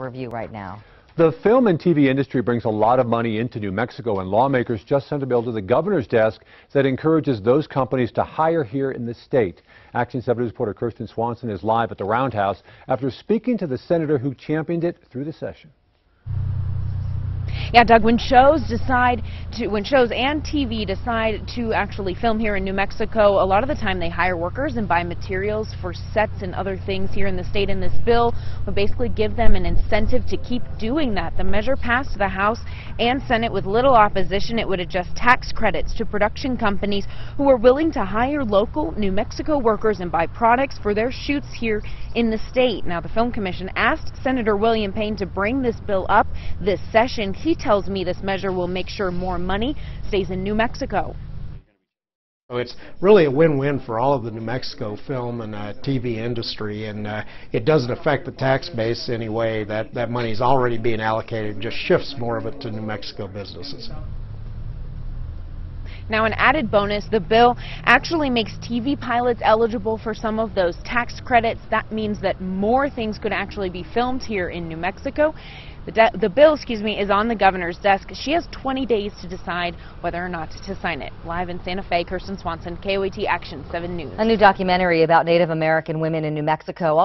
review right now. The film and TV industry brings a lot of money into New Mexico, and lawmakers just sent a bill to the governor's desk that encourages those companies to hire here in the state. Action 7 News reporter Kirsten Swanson is live at the Roundhouse after speaking to the senator who championed it through the session. Yeah, Doug, when shows and TV decide to actually film here in New Mexico, a lot of the time they hire workers and buy materials for sets and other things here in the state. And this bill would basically give them an incentive to keep doing that. The measure passed the House and Senate with little opposition. It would adjust tax credits to production companies who are willing to hire local New Mexico workers and buy products for their shoots here in the state. Now, the Film Commission asked Senator William Payne to bring this bill up this session. He tells me this measure will make sure more money stays in New Mexico. So it's really a win-win for all of the New Mexico film and TV industry, and it doesn't affect the tax base in any way. That money is already being allocated and just shifts more of it to New Mexico businesses. Now, an added bonus, the bill actually makes TV pilots eligible for some of those tax credits. That means that more things could actually be filmed here in New Mexico. The bill, is on the governor's desk. She has 20 days to decide whether or not to sign it. Live in Santa Fe, Kirsten Swanson, KOAT Action 7 News. A new documentary about Native American women in New Mexico.